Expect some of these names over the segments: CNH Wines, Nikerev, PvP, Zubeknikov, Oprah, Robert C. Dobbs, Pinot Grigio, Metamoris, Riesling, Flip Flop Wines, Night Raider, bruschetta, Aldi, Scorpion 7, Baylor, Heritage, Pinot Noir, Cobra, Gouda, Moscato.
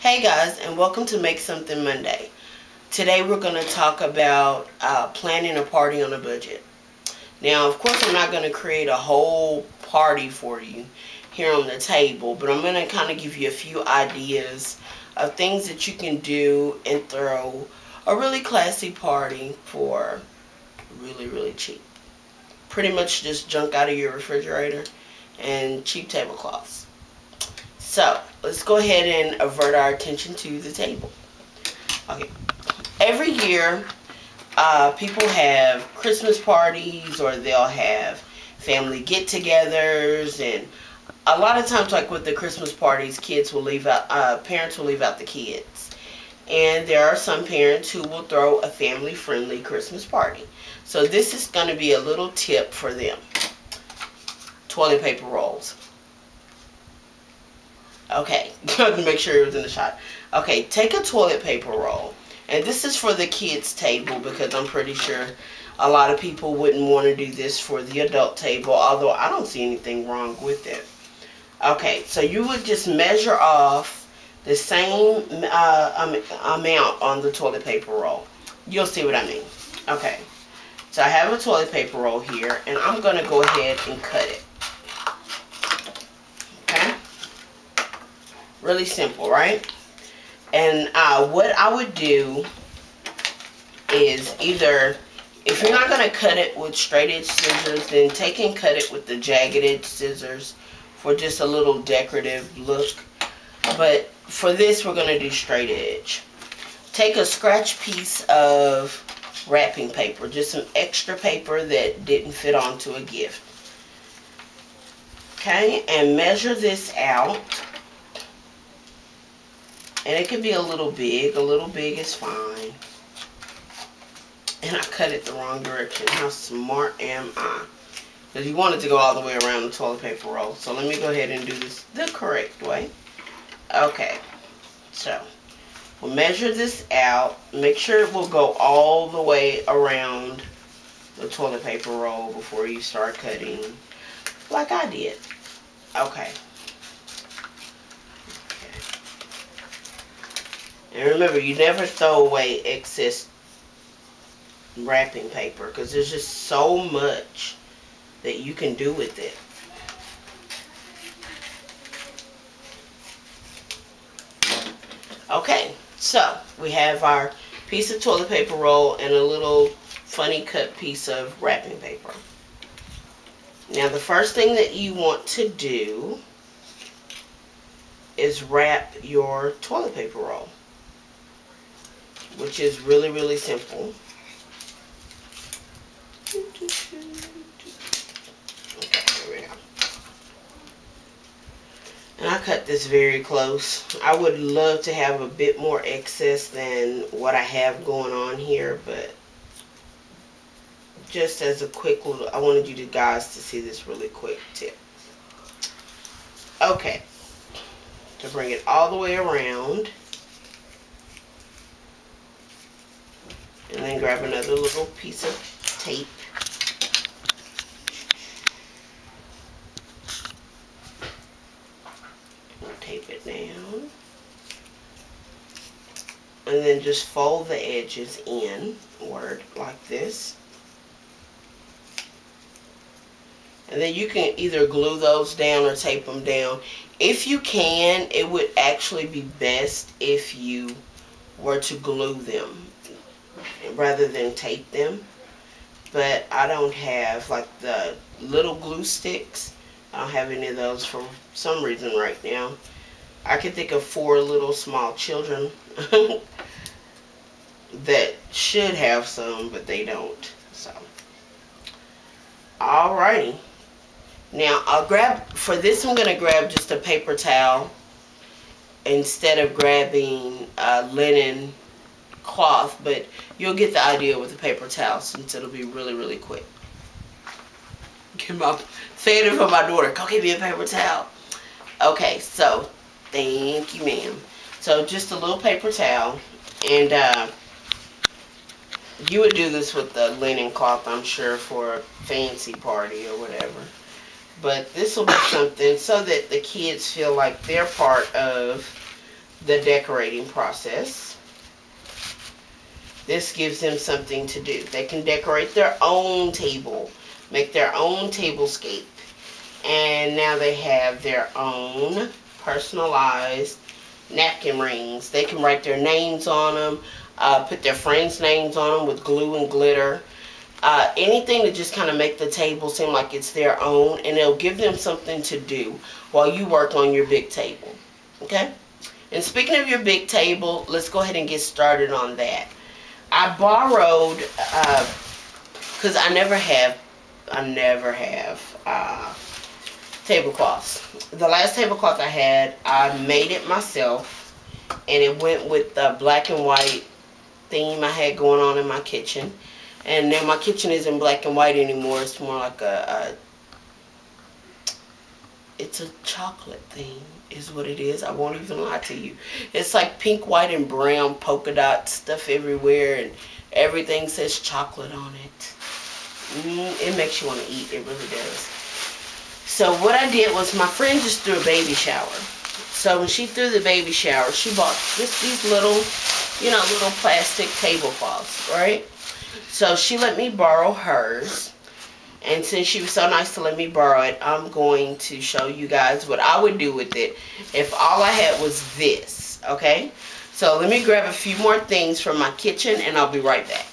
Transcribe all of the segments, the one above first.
Hey guys, and welcome to Make Something Monday. Today we're going to talk about planning a party on a budget. Now, of course, I'm not going to create a whole party for you here on the table, but I'm going to kind of give you a few ideas of things that you can do and throw a really classy party for really, really cheap. Pretty much just junk out of your refrigerator and cheap tablecloths. So, let's go ahead and avert our attention to the table. Okay. Every year, people have Christmas parties or they'll have family get-togethers, and a lot of times, like with the Christmas parties, kids will leave out, parents will leave out the kids. And there are some parents who will throw a family-friendly Christmas party. So this is going to be a little tip for them. Toilet paper rolls. Okay, to make sure it was in the shot. Okay, take a toilet paper roll. And this is for the kids' table because I'm pretty sure a lot of people wouldn't want to do this for the adult table, although I don't see anything wrong with it. Okay, so you would just measure off the same amount on the toilet paper roll. You'll see what I mean. Okay, so I have a toilet paper roll here, and I'm going to go ahead and cut it. Really simple, right? And what I would do is either, if you're not going to cut it with straight edge scissors, then take and cut it with the jagged edge scissors for just a little decorative look. But for this, we're going to do straight edge. Take a scratch piece of wrapping paper, just some extra paper that didn't fit onto a gift. Okay, and measure this out. And it could be a little big is fine. And I cut it the wrong direction. How smart am I? Because you want it to go all the way around the toilet paper roll. So let me go ahead and do this the correct way. Okay, so we'll measure this out. Make sure it will go all the way around the toilet paper roll before you start cutting, like I did. Okay. And remember, you never throw away excess wrapping paper because there's just so much that you can do with it. Okay, so we have our piece of toilet paper roll and a little funny cut piece of wrapping paper. Now, the first thing that you want to do is wrap your toilet paper roll, which is really, really simple. Okay, here we go. And I cut this very close. I would love to have a bit more excess than what I have going on here, but just as a quick little, I wanted you guys to see this really quick tip. Okay, to bring it all the way around. And then grab another little piece of tape. We'll tape it down. And then just fold the edges inward like this. And then you can either glue those down or tape them down. If you can, it would actually be best if you were to glue them rather than tape them, but I don't have like the little glue sticks. I don't have any of those for some reason right now. I can think of four little small children that should have some, but they don't. So, alrighty. Now I'll grab, for this I'm going to grab just a paper towel instead of grabbing linen cloth, but you'll get the idea with the paper towel since it'll be really, really quick. Say it for my daughter, go get me a paper towel. Okay, so thank you, ma'am. So just a little paper towel, and you would do this with the linen cloth, I'm sure, for a fancy party or whatever. But this will be something so that the kids feel like they're part of the decorating process. This gives them something to do. They can decorate their own table, make their own tablescape, and now they have their own personalized napkin rings. They can write their names on them, put their friends' names on them with glue and glitter. Anything to just kind of make the table seem like it's their own, and it'll give them something to do while you work on your big table. Okay? And speaking of your big table, let's go ahead and get started on that. I borrowed, because I never have tablecloths. The last tablecloth I had, I made it myself, and it went with the black and white theme I had going on in my kitchen. And now my kitchen isn't black and white anymore. It's more like it's a chocolate theme is what it is. I won't even lie to you. It's like pink, white, and brown polka dot stuff everywhere, and everything says chocolate on it. It makes you want to eat. It really does. So what I did was, my friend just threw a baby shower. So when she threw the baby shower, she bought these little, little plastic tablecloths, right? So she let me borrow hers, and since she was so nice to let me borrow it, I'm going to show you guys what I would do with it if all I had was this, okay? So let me grab a few more things from my kitchen, and I'll be right back.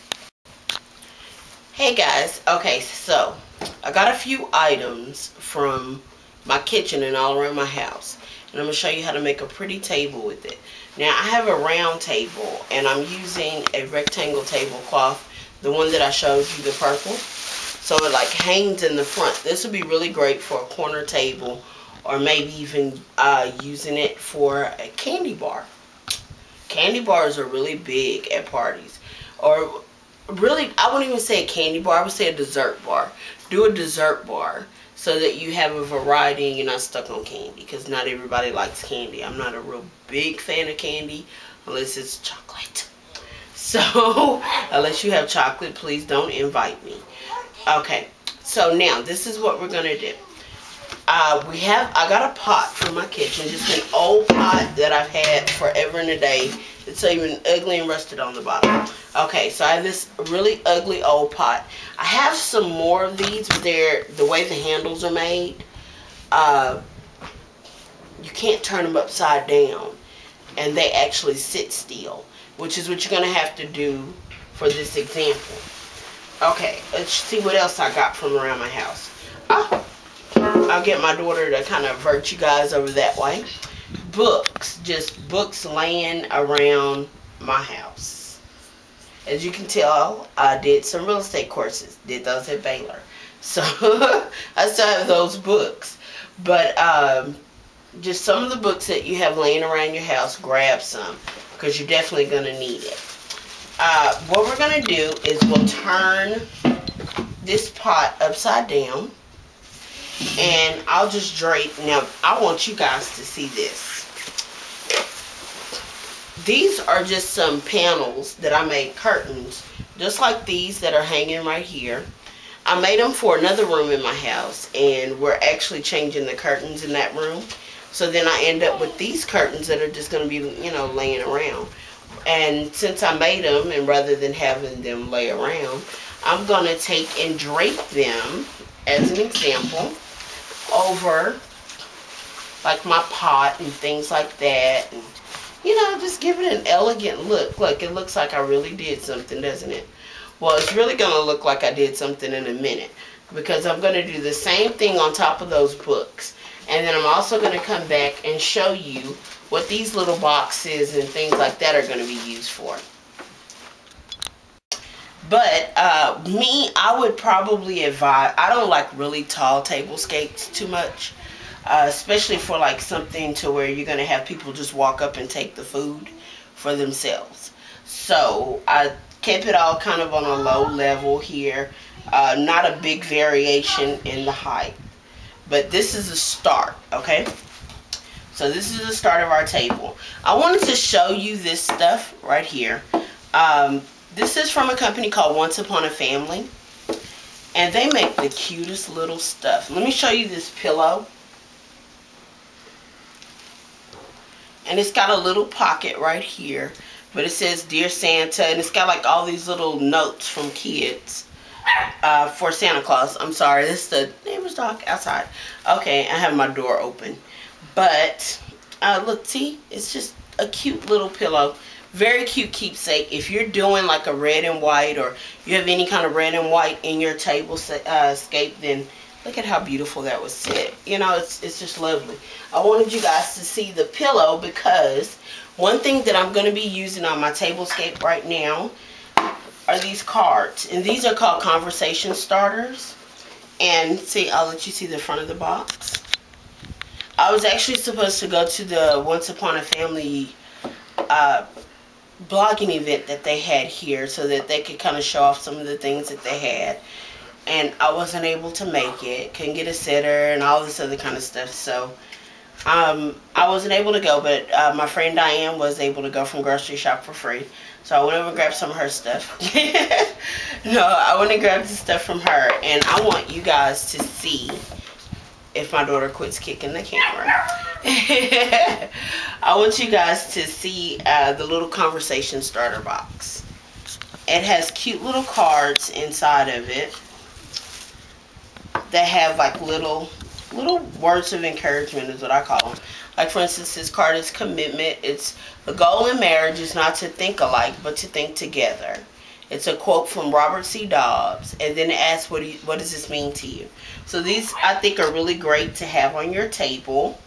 Hey guys, okay, so I got a few items from my kitchen and all around my house, and I'm going to show you how to make a pretty table with it. Now, I have a round table, and I'm using a rectangle tablecloth, the one that I showed you, the purple. So it like hangs in the front. This would be really great for a corner table, or maybe even using it for a candy bar. Candy bars are really big at parties. Or really, I wouldn't even say a candy bar. I would say a dessert bar. Do a dessert bar so that you have a variety and you're not stuck on candy, because not everybody likes candy. I'm not a real big fan of candy unless it's chocolate. So, unless you have chocolate, please don't invite me. Okay, so now, this is what we're going to do. I got a pot from my kitchen, just an old pot that I've had forever and a day. It's even ugly and rusted on the bottom. Okay, so I have this really ugly old pot. I have some more of these, but they're, the way the handles are made, you can't turn them upside down, and they actually sit still, which is what you're going to have to do for this example. Okay, let's see what else I got from around my house. Oh, I'll get my daughter to kind of avert you guys over that way. Books, just books laying around my house. As you can tell, I did some real estate courses, did those at Baylor. So, I still have those books. But, just some of the books that you have laying around your house, grab some, because you're definitely going to need it. What we're going to do is we'll turn this pot upside down, and I'll just drape. Now, I want you guys to see this. These are just some panels that I made, curtains, just like these that are hanging right here. I made them for another room in my house, and we're actually changing the curtains in that room. So then I end up with these curtains that are just going to be, laying around. And since I made them, and rather than having them lay around, I'm going to take and drape them, as an example, over, like, my pot and things like that. And, just give it an elegant look. Look, it looks like I really did something, doesn't it? Well, it's really going to look like I did something in a minute, because I'm going to do the same thing on top of those books. And then I'm also going to come back and show you what these little boxes and things like that are going to be used for. But me, I would probably advise, I don't like really tall tablescapes too much, especially for like something to where you're going to have people just walk up and take the food for themselves. So I kept it all kind of on a low level here, not a big variation in the height. But this is a start, okay? So this is the start of our table. I wanted to show you this stuff right here. This is from a company called Once Upon a Family. And they make the cutest little stuff. Let me show you this pillow. and it's got a little pocket right here, but it says Dear Santa, and it's got like all these little notes from kids for Santa Claus. I'm sorry, this is the neighbor's dog outside. Okay, I have my door open, but look, see, it's just a cute little pillow. Very cute keepsake. If you're doing like a red and white, or you have any kind of red and white in your table scape, then look at how beautiful that would sit. You know, it's just lovely. I wanted you guys to see the pillow because one thing that I'm going to be using on my table scape right now are these cards. And these are called conversation starters. And see, I'll let you see the front of the box. I was actually supposed to go to the Once Upon a Family blogging event that they had here so that they could kind of show off some of the things that they had, and I wasn't able to make it, couldn't get a sitter and all this other kind of stuff, so I wasn't able to go, but my friend Diane was able to go from grocery shop for free, so I went over and grabbed some of her stuff. No, I went and grabbed the stuff from her, and I want you guys to see if my daughter quits kicking the camera. I want you guys to see the little conversation starter box. It has cute little cards inside of it that have like little words of encouragement is what I call them. Like, for instance, this card is commitment. It's the goal in marriage is not to think alike but to think together. It's a quote from Robert C. Dobbs, and then it asks, what does this mean to you? So these, I think, are really great to have on your table.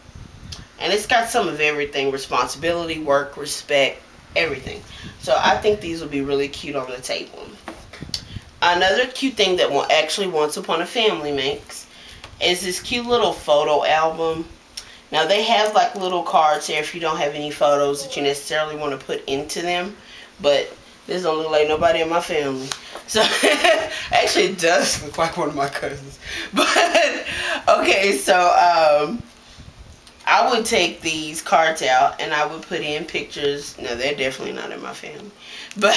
And it's got some of everything: responsibility, work, respect, everything. So I think these will be really cute on the table. Another cute thing that actually Once Upon a Family makes is this cute little photo album. Now, they have like little cards here if you don't have any photos that you necessarily want to put into them. But this don't look like nobody in my family. So, actually, it does look like one of my cousins. But, okay, so, I would take these cards out and I would put in pictures. No, they're definitely not in my family. But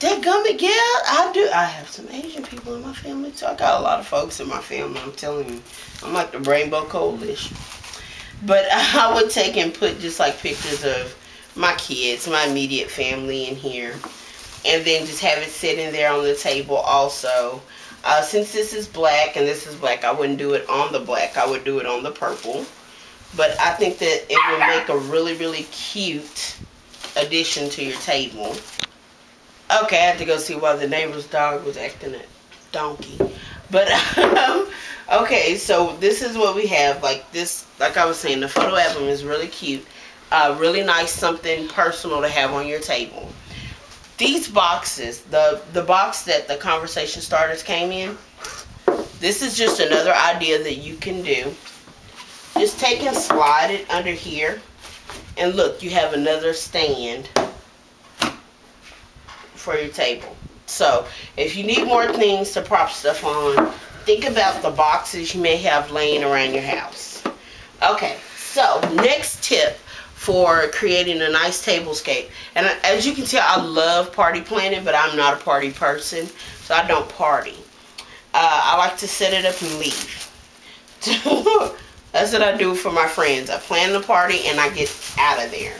that gummy gal, I have some Asian people in my family too. I got a lot of folks in my family, I'm telling you. I'm like the Rainbow Coalition. But I would take and put just like pictures of my kids, my immediate family in here. And then just have it sitting there on the table also. Since this is black and this is black, I wouldn't do it on the black. I would do it on the purple. But I think that it will make a really, really cute addition to your table. Okay, I had to go see why the neighbor's dog was acting a donkey. But, okay, so this is what we have. Like this, like I was saying, the photo album is really cute. Really nice, something personal to have on your table. These boxes, the box that the conversation starters came in, this is just another idea that you can do. Just take and slide it under here. And look, you have another stand for your table. So, if you need more things to prop stuff on, think about the boxes you may have laying around your house. Okay, so next tip for creating a nice table scape. And as you can tell, I love party planning, but I'm not a party person, so I don't party. I like to set it up and leave. That's what I do for my friends. I plan the party and I get out of there.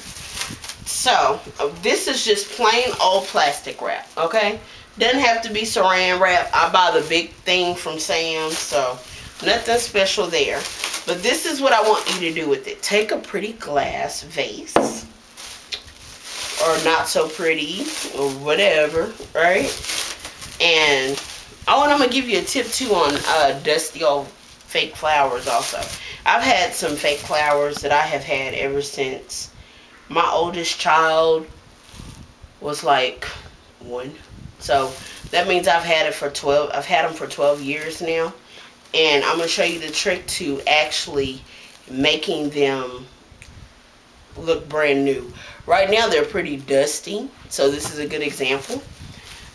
So, this is just plain old plastic wrap, okay? Doesn't have to be saran wrap. I buy the big thing from Sam's, so nothing special there. But this is what I want you to do with it. Take a pretty glass vase, or not so pretty, or whatever, right? And, oh, and I'm going to give you a tip, too, on dusty old fake flowers also. I've had some fake flowers that I have had ever since my oldest child was, like, 1. So, that means I've had them for 12 years now. And I'm going to show you the trick to actually making them look brand new. Right now they're pretty dusty, so this is a good example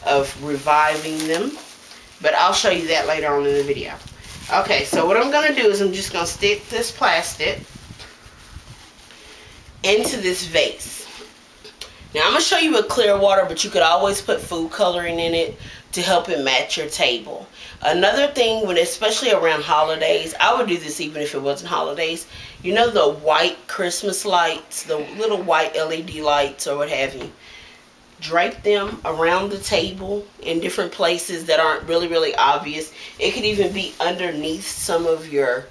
of reviving them. But I'll show you that later on in the video. Okay, so what I'm going to do is I'm just going to stick this plastic into this vase. Now I'm going to show you a clear water, but you could always put food coloring in it to help it match your table. Another thing, when especially around holidays, I would do this even if it wasn't holidays. You know the white Christmas lights, the little white LED lights or what have you. Drape them around the table in different places that aren't really obvious. It could even be underneath some of your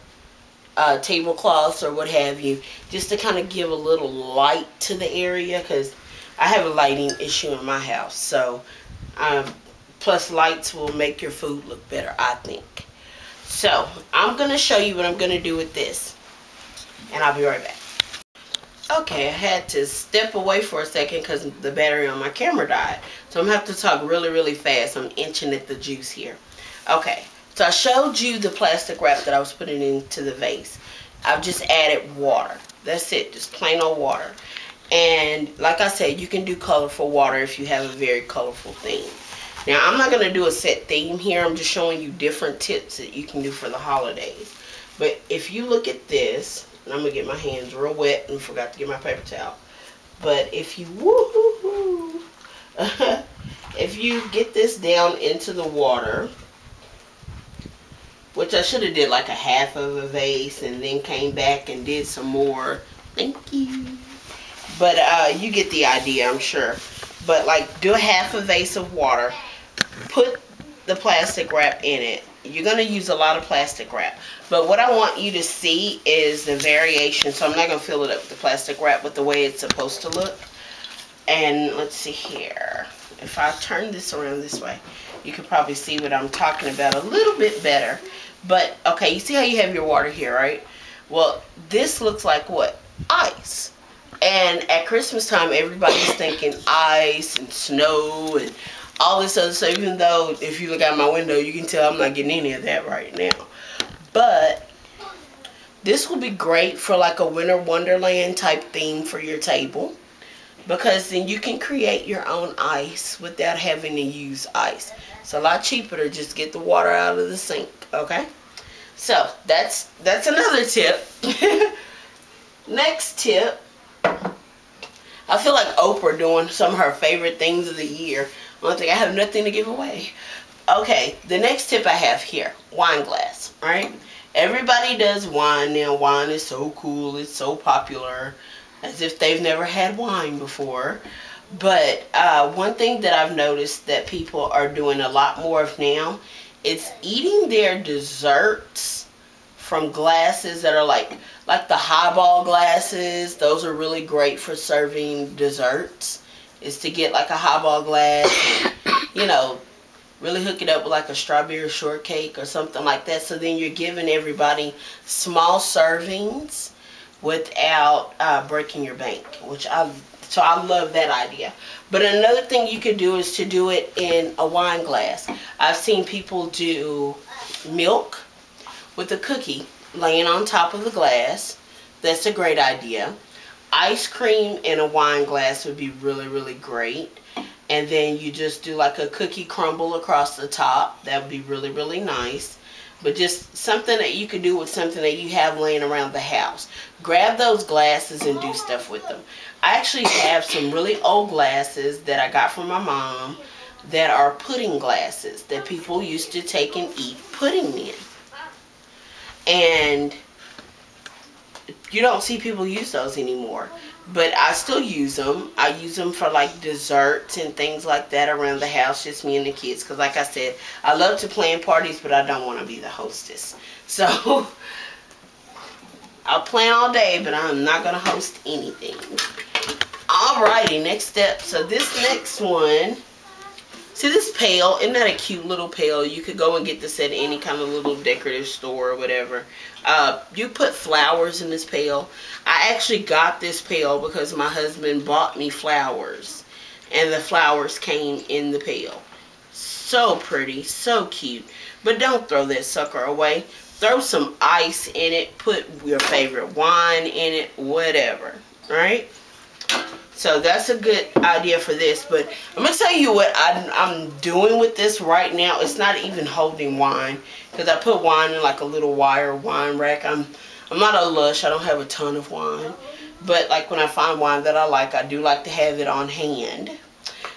tablecloths or what have you, just to kind of give a little light to the area, because I have a lighting issue in my house. So plus lights will make your food look better, I think. So I'm going to show you what I'm going to do with this, and I'll be right back. Okay, I had to step away for a second because the battery on my camera died. So I'm going to have to talk really fast. I'm inching at the juice here. Okay, so I showed you the plastic wrap that I was putting into the vase. I've just added water. That's it, just plain old water. And like I said, you can do colorful water if you have a very colorful theme. Now, I'm not going to do a set theme here. I'm just showing you different tips that you can do for the holidays. But if you look at this, and I'm going to get my hands real wet and forgot to get my paper towel. But if you, if you get this down into the water, which I should have did like a half of a vase and then came back and did some more. Thank you. But you get the idea, I'm sure. But like, do half a vase of water. Put the plastic wrap in it. You're going to use a lot of plastic wrap, but what I want you to see is the variation. So I'm not going to fill it up with the plastic wrap, but the way it's supposed to look. And let's see here. If I turn this around this way, you can probably see what I'm talking about a little bit better. But okay, you see how you have your water here, right? Well, this looks like what? Ice. And at Christmas time, everybody's thinking ice and snow and all this other stuff. Even though if you look out my window, you can tell I'm not getting any of that right now. But this will be great for like a winter wonderland type theme for your table, because then you can create your own ice without having to use ice. It's a lot cheaper to just get the water out of the sink, okay? So that's another tip. Next tip. I feel like Oprah doing some of her favorite things of the year. One thing, I have nothing to give away. Okay, the next tip I have here, wine glass, right? Everybody does wine now. Wine is so cool. It's so popular, as if they've never had wine before. But one thing that I've noticed that people are doing a lot more of now is eating their desserts from glasses that are like the highball glasses. Those are really great for serving desserts, is to get like a highball glass, you know, really hook it up with like a strawberry shortcake or something like that. So then you're giving everybody small servings without breaking your bank, which I love that idea. But another thing you could do is to do it in a wine glass. I've seen people do milk with a cookie laying on top of the glass. That's a great idea. Ice cream in a wine glass would be really great. And then you just do like a cookie crumble across the top. That would be really nice. But just something that you could do with something that you have laying around the house. Grab those glasses and do stuff with them. I actually have some really old glasses that I got from my mom that are pudding glasses that people used to take and eat pudding in. And you don't see people use those anymore, but I still use them. I use them for like desserts and things like that around the house, just me and the kids. Because like I said, I love to plan parties, but I don't want to be the hostess. So I'll plan all day, but I'm not going to host anything. Alrighty, next step. So this next one, see this pail? Isn't that a cute little pail? You could go and get this at any kind of little decorative store or whatever. You put flowers in this pail. I actually got this pail because my husband bought me flowers, and the flowers came in the pail. So pretty, so cute. But don't throw that sucker away. Throw some ice in it. Put your favorite wine in it, whatever, right? So that's a good idea for this. But I'm going to tell you what I'm doing with this right now. It's not even holding wine, because I put wine in like a little wire wine rack. I'm not a lush. I don't have a ton of wine. But like when I find wine that I like, I do like to have it on hand.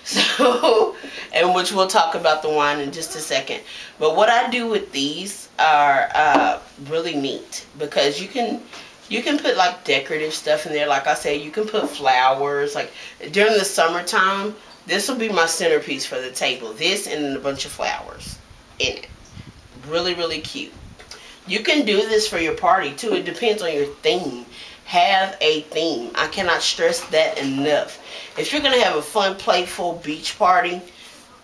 So so, and which we'll talk about the wine in just a second. But what I do with these are really neat, because you can put like decorative stuff in there. Like I said, you can put flowers. Like during the summertime, this will be my centerpiece for the table. This and a bunch of flowers in it. Really, really cute. You can do this for your party too. It depends on your theme. Have a theme. I cannot stress that enough. If you're going to have a fun, playful beach party,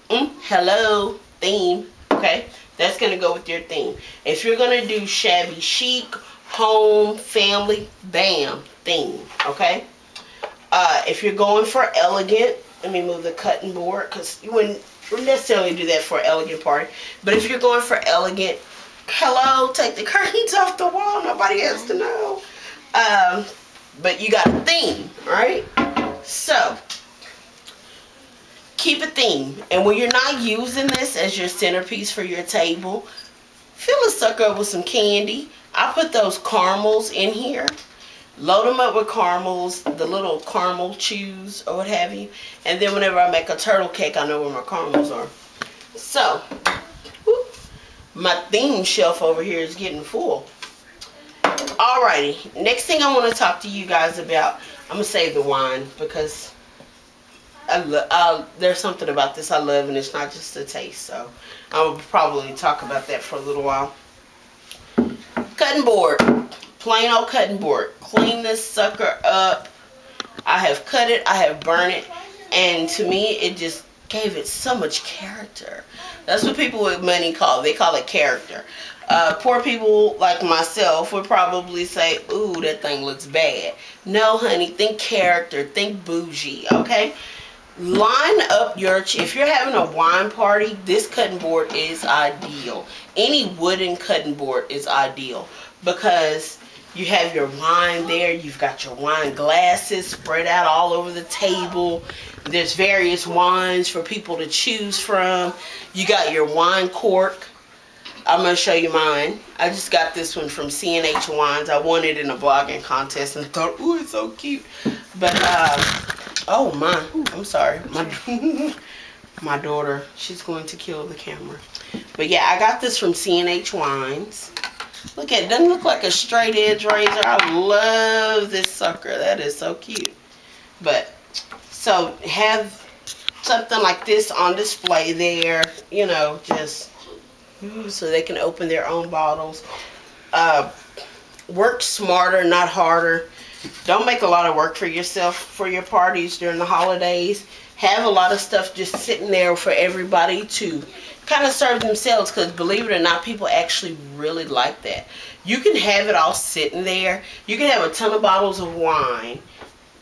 hello, theme, okay? That's going to go with your theme. If you're going to do shabby chic, home, family, bam, theme, okay? If you're going for elegant, let me move the cutting board, because you wouldn't necessarily do that for an elegant party. But if you're going for elegant, hello, take the curtains off the wall. Nobody has to know. But you got a theme, right? So, keep a theme. And when you're not using this as your centerpiece for your table, fill a sucker up with some candy. I put those caramels in here. Load them up with caramels, the little caramel chews or what have you. And then whenever I make a turtle cake, I know where my caramels are. So, whoop, my theme shelf over here is getting full. Alrighty, next thing I want to talk to you guys about, I'm going to save the wine because there's something about this I love, and it's not just the taste, so I'll probably talk about that for a little while. Cutting board, plain old cutting board. Clean this sucker up. I have cut it, I have burned it, and to me it just gave it so much character. That's what people with money call it. They call it character. Poor people like myself would probably say, ooh, that thing looks bad. No, honey, think character, think bougie, okay? Line up your, if you're having a wine party, this cutting board is ideal. Any wooden cutting board is ideal because you have your wine there, you've got your wine glasses spread out all over the table. There's various wines for people to choose from. You got your wine cork. I'm going to show you mine. I just got this one from CNH Wines. I won it in a blogging contest and I thought, ooh, it's so cute. But, oh my, I'm sorry. My daughter, she's going to kill the camera. But yeah, I got this from CNH Wines. Look at it. Doesn't look like a straight edge razor. I love this sucker. That is so cute. But, so have something like this on display there. You know, just... so they can open their own bottles. Work smarter, not harder. Don't make a lot of work for yourself for your parties during the holidays. Have a lot of stuff just sitting there for everybody to kind of serve themselves, because believe it or not, people actually really like that. You can have it all sitting there. You can have a ton of bottles of wine.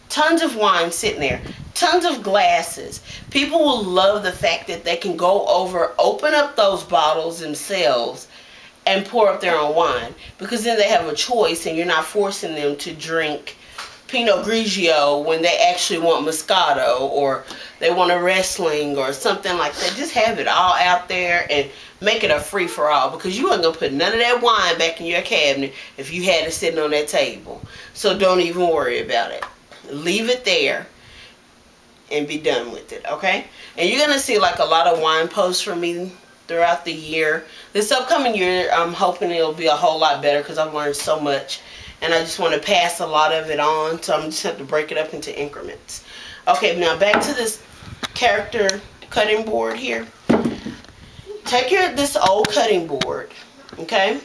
Tons of wine sitting there. Tons of glasses. People will love the fact that they can go over, open up those bottles themselves, and pour up their own wine. Because then they have a choice and you're not forcing them to drink Pinot Grigio when they actually want Moscato, or they want a Riesling or something like that. Just have it all out there and make it a free-for-all, because you ain't going to put none of that wine back in your cabinet if you had it sitting on that table. So don't even worry about it. Leave it there and be done with it, okay? And you're gonna see like a lot of wine posts from me throughout the year. This upcoming year, I'm hoping it'll be a whole lot better because I've learned so much and I just want to pass a lot of it on, so I'm just have to break it up into increments. Okay, now back to this character cutting board here. Take this old cutting board, okay?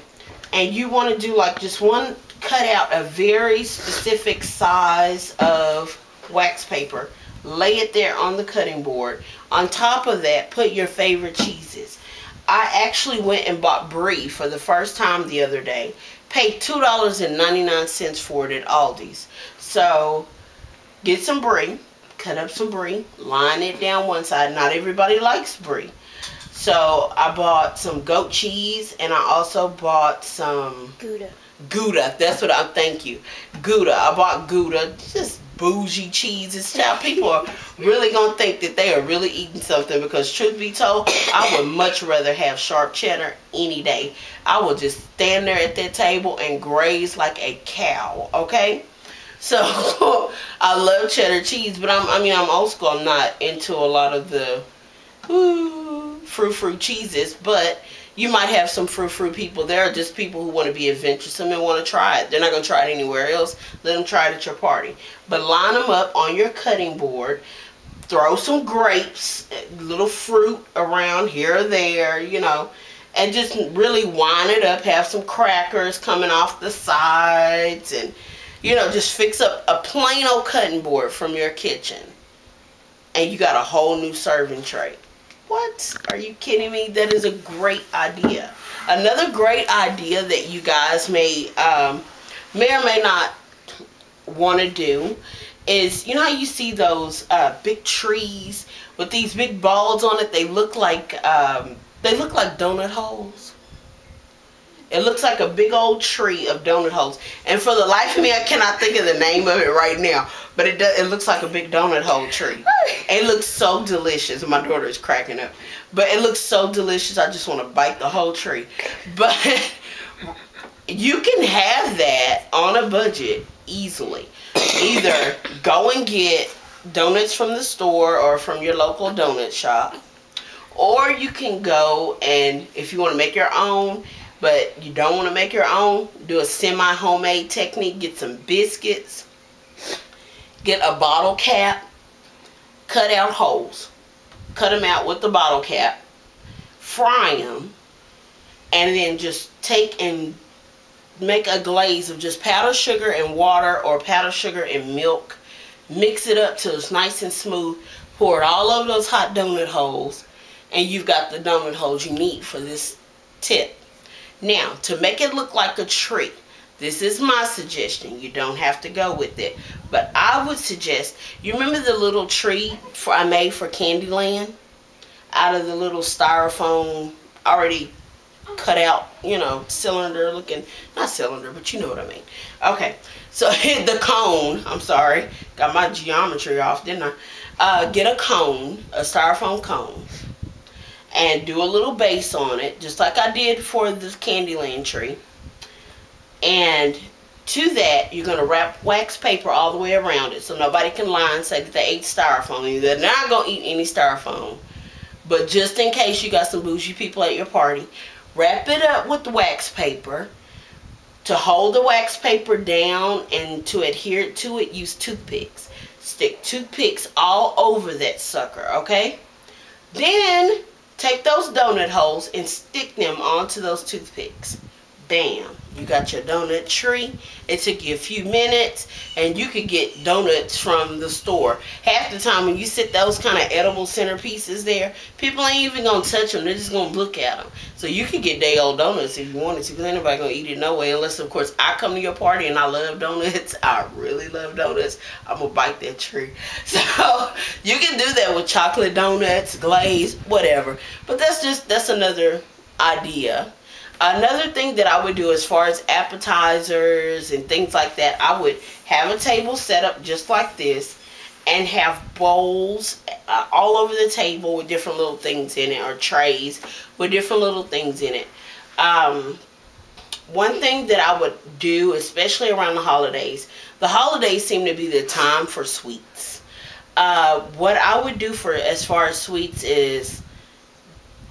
And you want to do like just one, cut out a very specific size of wax paper. Lay it there on the cutting board. On top of that, put your favorite cheeses. I actually went and bought brie for the first time the other day. Paid $2.99 for it at Aldi's. So, get some brie. Cut up some brie. Line it down one side. Not everybody likes brie. So, I bought some goat cheese. And I also bought some... Gouda. That's what I... Thank you. Gouda. I bought Gouda. Just... bougie cheeses. Child, people are really gonna think that they are really eating something, because truth be told, I would much rather have sharp cheddar any day. I will just stand there at that table and graze like a cow, okay? So I love cheddar cheese, but I'm old school. I'm not into a lot of the frou-frou cheeses, but you might have some frou-frou people. There are just people who want to be adventuresome and want to try it. They're not going to try it anywhere else. Let them try it at your party. But line them up on your cutting board. Throw some grapes, little fruit around here or there, you know, and just really wind it up. Have some crackers coming off the sides and, you know, just fix up a plain old cutting board from your kitchen. And you got a whole new serving tray. What? Are you kidding me? That is a great idea. Another great idea that you guys may or may not want to do is, you know how you see those big trees with these big balls on it? They look like donut holes. It looks like a big old tree of donut holes. And for the life of me, I cannot think of the name of it right now. But it does, it looks like a big donut hole tree. It looks so delicious. My daughter is cracking up. But it looks so delicious, I just want to bite the whole tree. But you can have that on a budget easily. Either go and get donuts from the store or from your local donut shop. Or you can go and, if you want to make your own, but you don't want to make your own, do a semi-homemade technique. Get some biscuits. Get a bottle cap. Cut out holes. Cut them out with the bottle cap. Fry them. And then just take and make a glaze of just powdered sugar and water or powdered sugar and milk. Mix it up till it's nice and smooth. Pour it all over those hot donut holes. And you've got the donut holes you need for this tip. Now, to make it look like a tree, this is my suggestion. You don't have to go with it. But I would suggest, you remember the little tree I made for Candyland? Out of the little styrofoam, already cut out, you know, cylinder looking. Not cylinder, but you know what I mean. Okay, so hit the cone. I'm sorry, got my geometry off, didn't I? Get a cone, a styrofoam cone. And do a little base on it, just like I did for this Candyland tree. And to that, you're going to wrap wax paper all the way around it. So nobody can lie and say that they ate styrofoam. They're not going to eat any styrofoam. But just in case you got some bougie people at your party, wrap it up with the wax paper. To hold the wax paper down and to adhere to it, use toothpicks. Stick toothpicks all over that sucker, okay? Then take those donut holes and stick them onto those toothpicks. Bam. You got your donut tree. It took you a few minutes, and you could get donuts from the store. Half the time when you sit those kind of edible centerpieces there, people ain't even going to touch them. They're just going to look at them. So you can get day old donuts if you wanted to, because ain't nobody going to eat it no way, unless, of course, I come to your party and I love donuts. I really love donuts. I'm going to bite that tree. So you can do that with chocolate donuts, glaze, whatever. But that's another idea. Another thing that I would do as far as appetizers and things like that, I would have a table set up just like this and have bowls all over the table with different little things in it, or trays with different little things in it. One thing that I would do, especially around the holidays seem to be the time for sweets. What I would do for as far as sweets is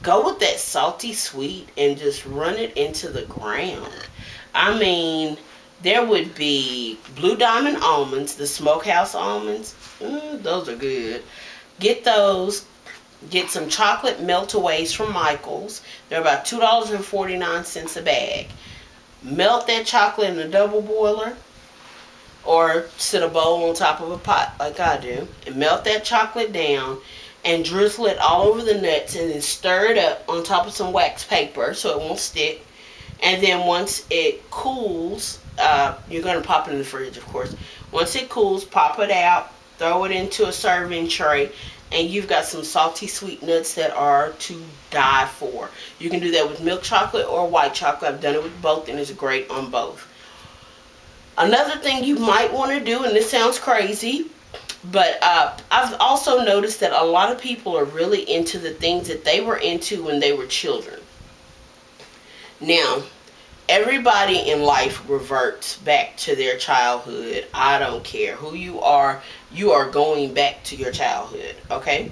go with that salty sweet and just run it into the ground. I mean, there would be Blue Diamond almonds, the Smokehouse almonds. Those are good. Get those. Get some chocolate melt-aways from Michael's. They're about $2.49 a bag. Melt that chocolate in a double boiler or sit a bowl on top of a pot like I do. And melt that chocolate down and drizzle it all over the nuts, and then stir it up on top of some wax paper so it won't stick. And then once it cools, you're going to pop it in the fridge, of course. Once it cools, pop it out, throw it into a serving tray, and you've got some salty sweet nuts that are to die for. You can do that with milk chocolate or white chocolate. I've done it with both, and it's great on both. Another thing you might want to do, and this sounds crazy, but I've also noticed that a lot of people are really into the things that they were into when they were children. Now, Everybody in life reverts back to their childhood. I don't care who you are going back to your childhood, okay?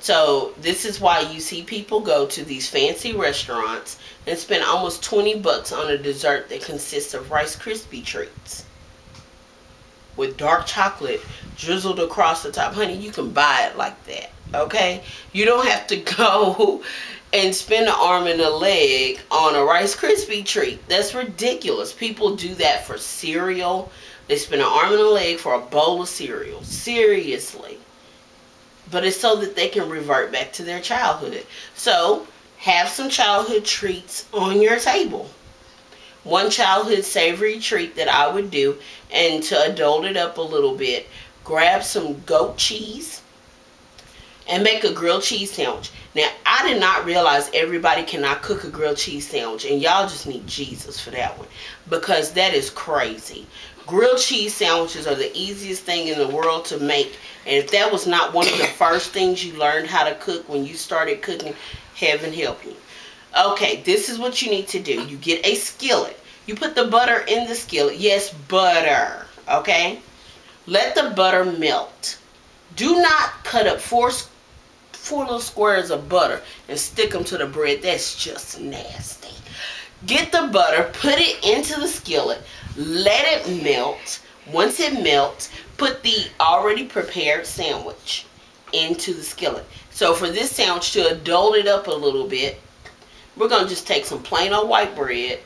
So this is why you see people go to these fancy restaurants and spend almost 20 bucks on a dessert that consists of Rice Krispie treats with dark chocolate drizzled across the top. Honey, you can buy it like that, okay? You don't have to go and spend an arm and a leg on a Rice Krispie treat. That's ridiculous. People do that for cereal. They spend an arm and a leg for a bowl of cereal. Seriously. But it's so that they can revert back to their childhood. So, have some childhood treats on your table. One childhood savory treat that I would do, and to adult it up a little bit, grab some goat cheese and make a grilled cheese sandwich. Now, I did not realize everybody cannot cook a grilled cheese sandwich, and y'all just need Jesus for that one, because that is crazy. Grilled cheese sandwiches are the easiest thing in the world to make, and if that was not one of the first things you learned how to cook when you started cooking, heaven help you. Okay, this is what you need to do. You get a skillet. You put the butter in the skillet. Yes, butter, okay? Let the butter melt. Do not cut up four little squares of butter and stick them to the bread. That's just nasty. Get the butter, put it into the skillet, let it melt. Once it melts, put the already prepared sandwich into the skillet. So for this sandwich, to adult it up a little bit, we're going to just take some plain old white bread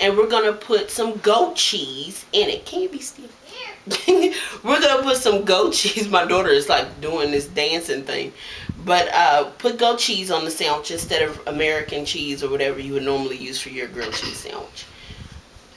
and we're going to put some goat cheese in it. Can you be still? We're gonna put some goat cheese. My daughter is like doing this dancing thing, but put goat cheese on the sandwich instead of American cheese or whatever you would normally use for your grilled cheese sandwich.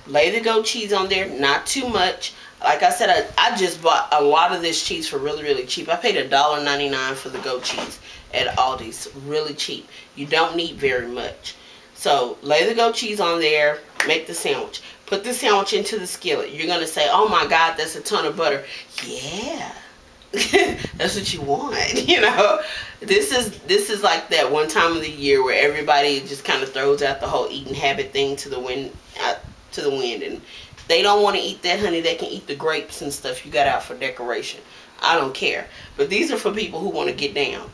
Lay the goat cheese on there, not too much. Like I said, I just bought a lot of this cheese for really, really cheap. I paid $1.99 for the goat cheese at Aldi's, really cheap. You don't need very much. So lay the goat cheese on there, make the sandwich. Put the sandwich into the skillet. You're going to say, oh my God, that's a ton of butter. Yeah. That's what you want, you know. This is like that one time of the year where everybody just kind of throws out the whole eating habit thing to the wind, and they don't want to eat that, honey. They can eat the grapes and stuff you got out for decoration. I don't care. But these are for people who want to get down.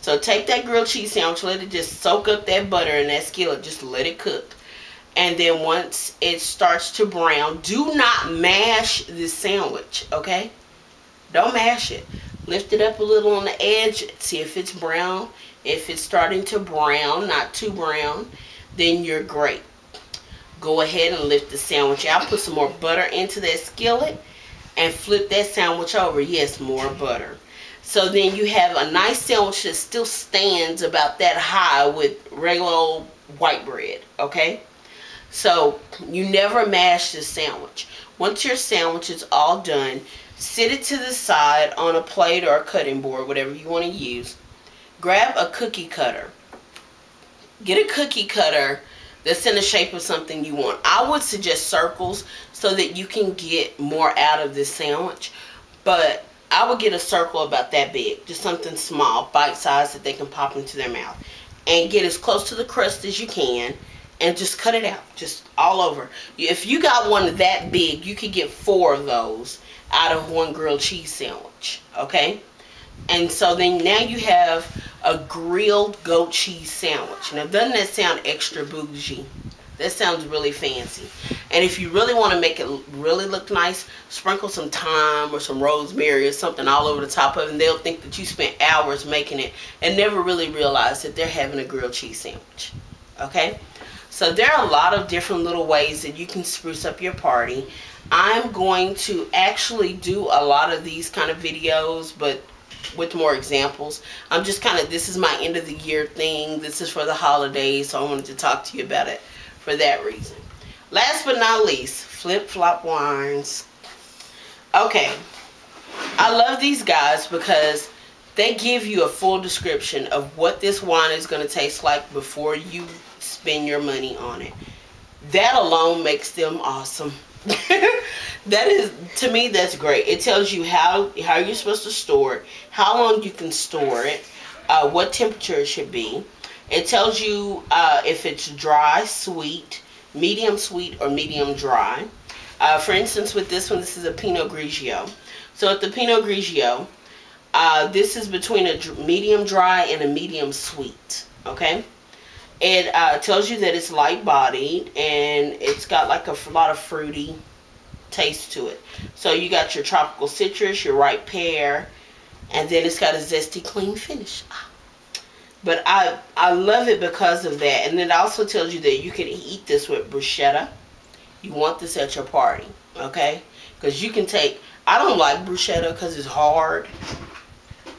So take that grilled cheese sandwich, let it just soak up that butter in that skillet, just let it cook. And then once it starts to brown, do not mash this sandwich, okay? Don't mash it. Lift it up a little on the edge, see if it's brown. If it's starting to brown, not too brown, then you're great. Go ahead and lift the sandwich out. Put some more butter into that skillet and flip that sandwich over. Yes, more butter. So then you have a nice sandwich that still stands about that high with regular old white bread, okay? So you never mash this sandwich. Once your sandwich is all done, sit it to the side on a plate or a cutting board, whatever you want to use. Grab a cookie cutter. Get a cookie cutter that's in the shape of something you want. I would suggest circles so that you can get more out of this sandwich, but I would get a circle about that big, just something small, bite-sized that they can pop into their mouth. And get as close to the crust as you can. And just cut it out, just all over. If you got one that big, you could get 4 of those out of one grilled cheese sandwich, okay? And so then now you have a grilled goat cheese sandwich. Now, doesn't that sound extra bougie? That sounds really fancy. And if you really want to make it really look nice, sprinkle some thyme or some rosemary or something all over the top of it, and they'll think that you spent hours making it and never really realize that they're having a grilled cheese sandwich, okay? So there are a lot of different little ways that you can spruce up your party. I'm going to actually do a lot of these kind of videos, but with more examples. I'm just kind of, this is my end of the year thing. This is for the holidays, so I wanted to talk to you about it for that reason. Last but not least, Flip Flop Wines. Okay, I love these guys because they give you a full description of what this wine is going to taste like before you spend your money on it. That alone makes them awesome. That is, to me, that's great. It tells you how you're supposed to store it, how long you can store it, what temperature it should be. It tells you if it's dry, sweet, medium sweet or medium dry. For instance, with this one, this is a Pinot Grigio. So at the Pinot Grigio, this is between a medium dry and a medium sweet, okay? It tells you that it's light-bodied, and it's got like a lot of fruity taste to it. So you got your tropical citrus, your ripe pear, and then it's got a zesty, clean finish. But I love it because of that. And it also tells you that you can eat this with bruschetta. You want this at your party, okay? Because you can take... I don't like bruschetta because it's hard.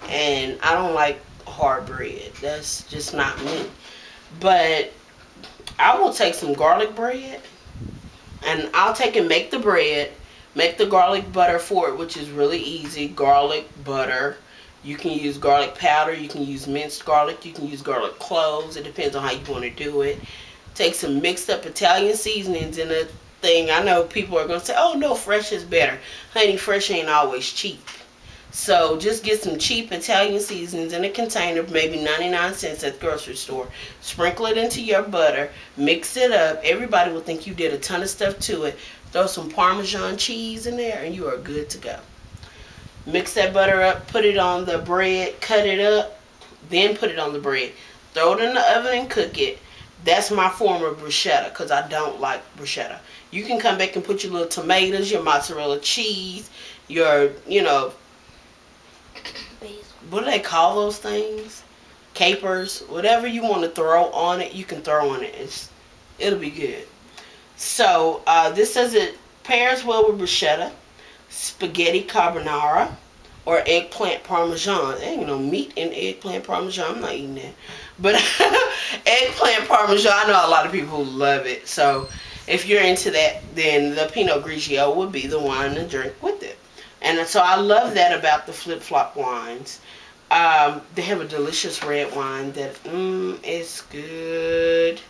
And I don't like hard bread. That's just not me. But I will take some garlic bread, and I'll take and make the bread, make the garlic butter for it, which is really easy. Garlic butter, you can use garlic powder, you can use minced garlic, you can use garlic cloves. It depends on how you want to do it. Take some mixed up Italian seasonings in a thing. I know people are going to say, oh no, fresh is better. Honey, fresh ain't always cheap. So just get some cheap Italian seasonings in a container, maybe 99 cents at the grocery store. Sprinkle it into your butter. Mix it up. Everybody will think you did a ton of stuff to it. Throw some Parmesan cheese in there and you are good to go. Mix that butter up. Put it on the bread. Cut it up. Then put it on the bread. Throw it in the oven and cook it. That's my form of bruschetta because I don't like bruschetta. You can come back and put your little tomatoes, your mozzarella cheese, your, you know, what do they call those things? Capers. Whatever you want to throw on it, you can throw on it. It'll be good. So, this says it pairs well with bruschetta, spaghetti carbonara, or eggplant parmesan. There ain't no meat in eggplant parmesan. I'm not eating that. But eggplant parmesan, I know a lot of people love it. So, if you're into that, then the Pinot Grigio would be the wine to drink with it. And so I love that about the Flip Flop wines. They have a delicious red wine that, it's good.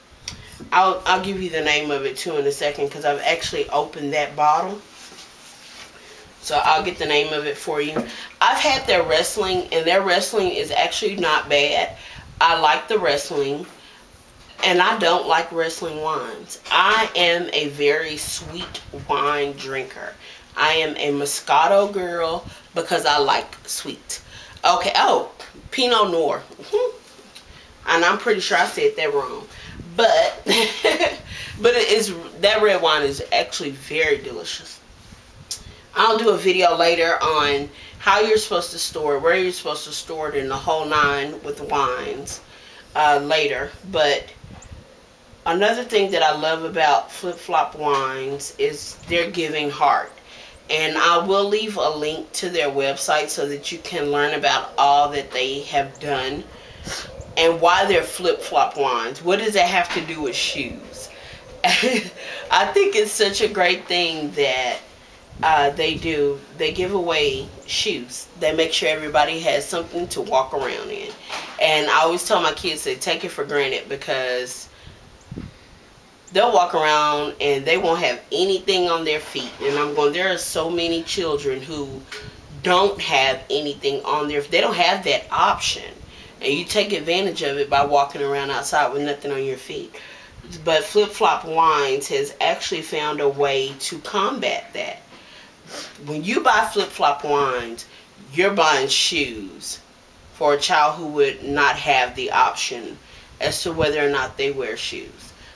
I'll give you the name of it too in a second because I've actually opened that bottle. So I'll get the name of it for you. I've had their wrestling, and their wrestling is actually not bad. I like the wrestling, and I don't like wrestling wines. I am a very sweet wine drinker. I am a Moscato girl because I like sweet. Okay, oh, Pinot Noir. And I'm pretty sure I said that wrong. But but it is, that red wine is actually very delicious. I'll do a video later on how you're supposed to store it, where you're supposed to store it, in the whole nine with wines later. But another thing that I love about Flip Flop wines is their giving heart. And I will leave a link to their website so that you can learn about all that they have done and why they're flip-flop wines. What does that have to do with shoes? I think it's such a great thing that they do. They give away shoes. They make sure everybody has something to walk around in. And I always tell my kids to take it for granted because they'll walk around and they won't have anything on their feet. And I'm going, there are so many children who don't have anything on their feet. They don't have that option. And you take advantage of it by walking around outside with nothing on your feet. But Flip Flop Wines has actually found a way to combat that. When you buy Flip Flop Wines, you're buying shoes for a child who would not have the option as to whether or not they wear shoes.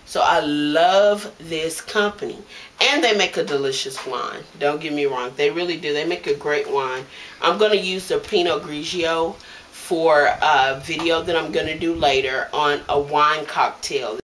So I love this company. And they make a delicious wine. Don't get me wrong. They really do. They make a great wine. I'm going to use the Pinot Grigio for a video that I'm going to do later on a wine cocktail.